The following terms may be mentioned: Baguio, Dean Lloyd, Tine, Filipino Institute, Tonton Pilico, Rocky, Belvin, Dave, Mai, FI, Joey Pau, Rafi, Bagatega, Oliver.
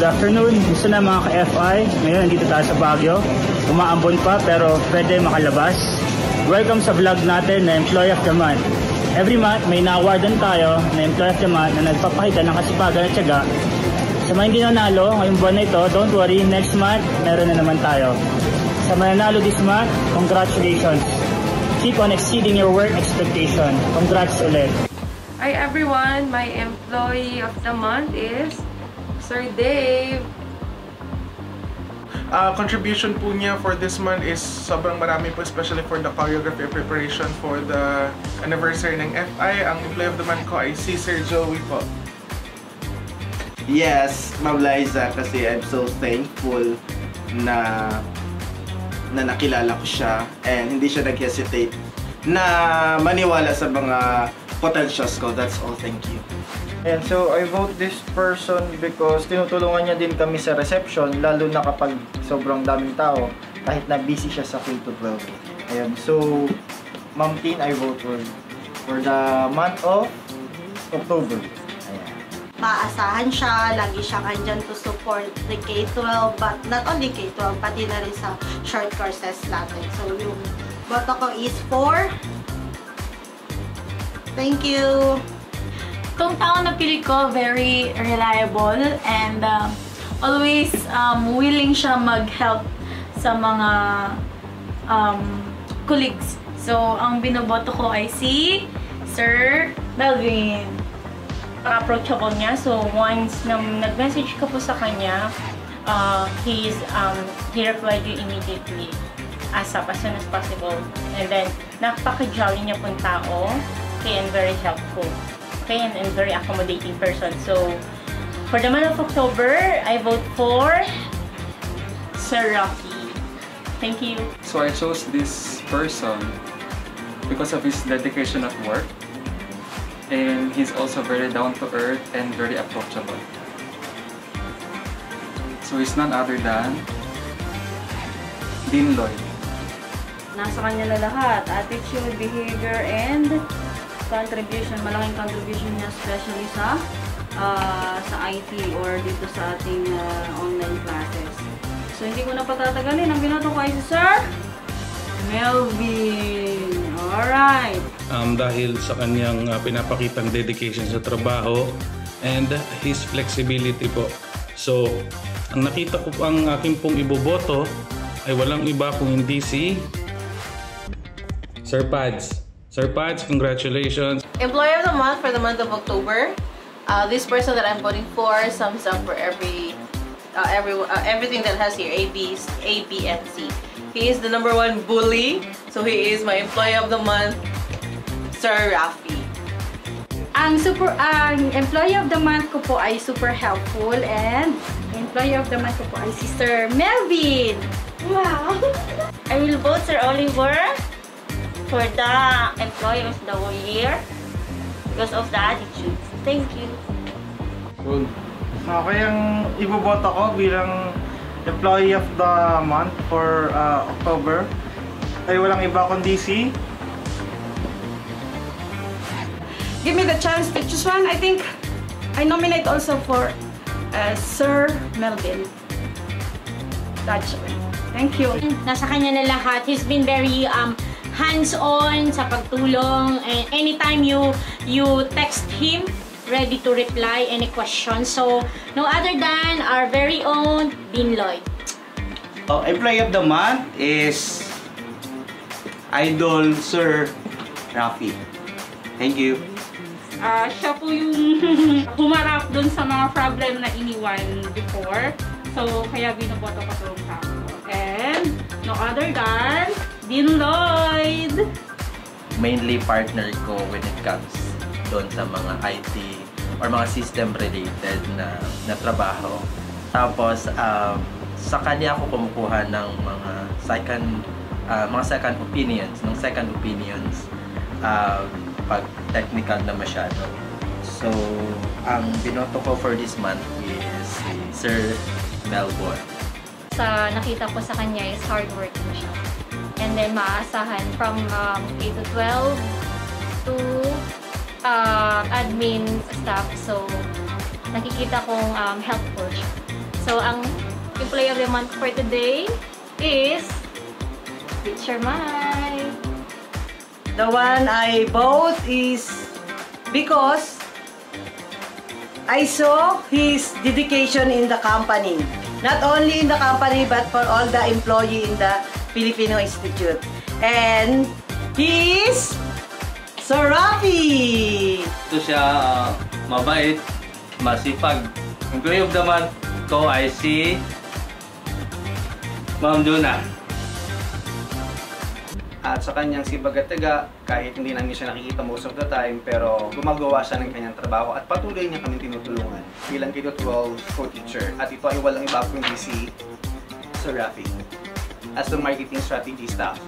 Good afternoon. Gusto na mga ka-FI. Ngayon, nandito tayo sa Baguio. Umaambon pa pero pwede makalabas. Welcome sa vlog natin na Employee of the Month. Every month, may na-awardan tayo na Employee of the Month na nagpapakita ng kasipagan at tiyaga. Sa mga hindi nanalo ngayong buwan na ito, don't worry, next month, meron na naman tayo. Sa mananalo this month, congratulations. Keep on exceeding your work expectation. Congrats ulit. Hi everyone, my Employee of the Month is Sir Dave. Contribution po niya for this month is sobrang marami po, especially for the choreography preparation for the anniversary ng FI. Ang Employee of the Month ko ay si Sir Joey Pau. Yes, Ma'am Liza, kasi I'm so thankful na nakilala ko siya and hindi siya nag-hesitate na maniwala sa mga potentials ko. That's all, thank you. And so I vote this person because tinutulungan niya din kami sa reception, lalo na kapag sobrang daming tao, kahit na busy siya sa K-12. Ayan, so Ma'am Tine, I vote for the month of October. Ayan. Paasahan siya, lagi siyang andyan to support the K-12, but not only K-12, pati na rin sa short courses natin. So yung boto ko is for... Thank you! Tonton Pilico, very reliable and always willing siya mag-help sa mga colleagues. So, ang binoboto ko ay si Sir Belvin. Approachable niya. So, once nag-message ka po sa kanya, he replied you immediately as soon as possible. And then, napaka-jolly niya pong tao. Okay, and very helpful. And very accommodating person. So, for the month of October, I vote for Sir Rocky. Thank you. So, I chose this person because of his dedication at work, and he's also very down to earth and very approachable. So, he's none other than Dean Lloyd. Nasa kanya na lahat, attitude, behavior, and contribution, malaking contribution niya especially sa IT or dito sa ating online classes. So hindi ko na patatagalin, ang binoto ko ay si Sir Melvin. Alright! Dahil sa kanyang pinapakitang dedication sa trabaho and his flexibility po. So, ang nakita ko ang aking pong iboboto ay walang iba kung hindi si Sir Pads. Sir Pads, congratulations! Employee of the Month for the month of October. This person that I'm voting for sums up for everything that has here, A, B, and C. He is the #1 bully, so he is my Employee of the Month, Sir Rafi. Ang Employee of the Month ko po ay super helpful, and Employee of the Month ko po ay si Sir Melvin. Wow! I will vote Sir Oliver for the Employee of the Year because of the attitude. Thank you. Good. Okay, ang iboboto ko bilang Employee of the Month for October ay walang iba kundi si... Give me the chance to choose one. I think I nominate also for Sir Melvin. That's it. Thank you. Nasa kanya na lahat. He's been very hands-on sa pagtulong, and anytime you text him, ready to reply any question. So, no other than our very own Dean Lloyd. Employee of the Month is Idol Sir Rafi. Thank you. Siya po yung humarap dun sa mga problem na iniwan before. So, kaya binoboto ko tulong sa ako. And no other than Dean Lloyd! Mainly partner ko when it comes doon sa mga IT or mga system related na trabaho. Tapos sa kanya ako kumukuha ng second opinions pag technical na masyado. So ang binoto ko for this month is Sir Melbourne. Sa nakita ko sa kanya is hardworking siya. And then maasahan from K-12 to admin staff. So, nakikita kong helpful siya. So, ang Employee of the Month for today is Teacher Mai. The one I bought is because I saw his dedication in the company. Not only in the company, but for all the employee in the Filipino Institute. And he is Sir Rafi! Ito siya, mabait, masipag. Employee of the Month ko ay si Ma'am Jona. At sa kanyang si Bagatega, kahit hindi namin siya nakikita most of the time, pero gumagawa siya ng kanyang trabaho at patuloy niya kami tinutulungan bilang K-12 co-teacher. At ito ay walang iba kundi si Sir Rafi as the marketing strategy staff.